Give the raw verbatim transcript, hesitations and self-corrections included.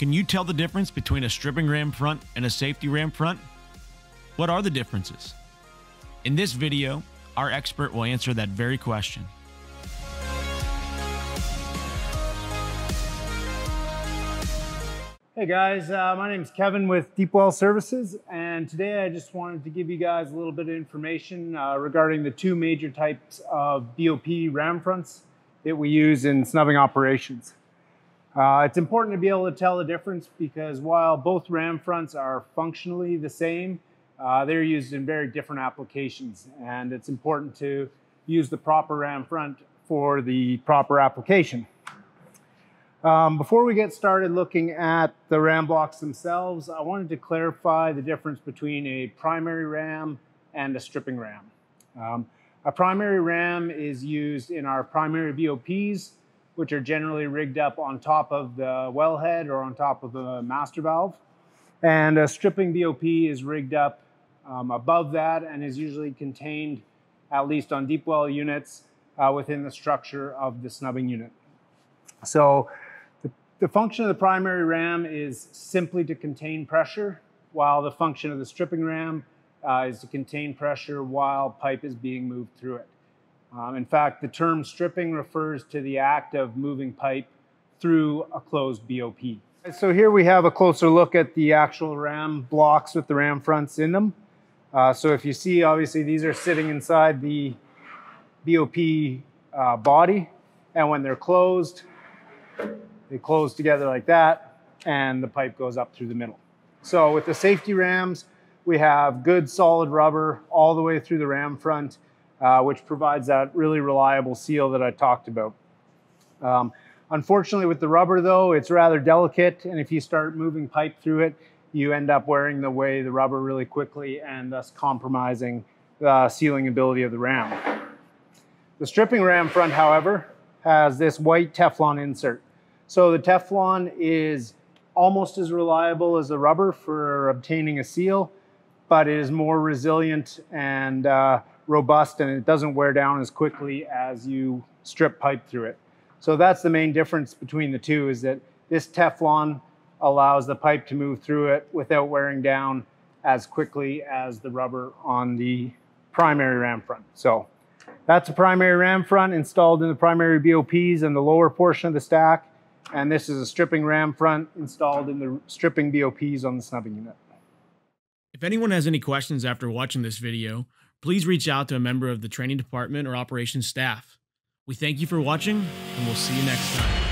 Can you tell the difference between a stripping ram front and a safety ram front? What are the differences? In this video, our expert will answer that very question. Hey guys, uh, my name is Kevin with Deepwell Services, and today I just wanted to give you guys a little bit of information uh, regarding the two major types of B O P ram fronts that we use in snubbing operations. Uh, it's important to be able to tell the difference because while both ram fronts are functionally the same, uh, they're used in very different applications, and it's important to use the proper ram front for the proper application. Um, before we get started looking at the ram blocks themselves, I wanted to clarify the difference between a primary ram and a stripping ram. Um, a primary ram is used in our primary B O Ps, which are generally rigged up on top of the wellhead or on top of the master valve. And a stripping B O P is rigged up um, above that and is usually contained, at least on deep well units, uh, within the structure of the snubbing unit. So the function of the primary ram is simply to contain pressure, while the function of the stripping ram uh, is to contain pressure while pipe is being moved through it. Um, in fact, the term stripping refers to the act of moving pipe through a closed B O P. So here we have a closer look at the actual ram blocks with the ram fronts in them. Uh, so if you see, obviously these are sitting inside the B O P uh, body, and when they're closed, they close together like that, and the pipe goes up through the middle. So with the safety rams, we have good solid rubber all the way through the ram front, uh, which provides that really reliable seal that I talked about. Um, unfortunately with the rubber though, it's rather delicate, and if you start moving pipe through it, you end up wearing away the rubber really quickly and thus compromising the sealing ability of the ram. The stripping ram front, however, has this white Teflon insert. So the Teflon is almost as reliable as the rubber for obtaining a seal, but it is more resilient and uh, robust, and it doesn't wear down as quickly as you strip pipe through it. So that's the main difference between the two, is that this Teflon allows the pipe to move through it without wearing down as quickly as the rubber on the primary ram front. So that's a primary ram front installed in the primary B O Ps and the lower portion of the stack. And this is a stripping ram front installed in the stripping B O Ps on the snubbing unit. If anyone has any questions after watching this video, please reach out to a member of the training department or operations staff. We thank you for watching, and we'll see you next time.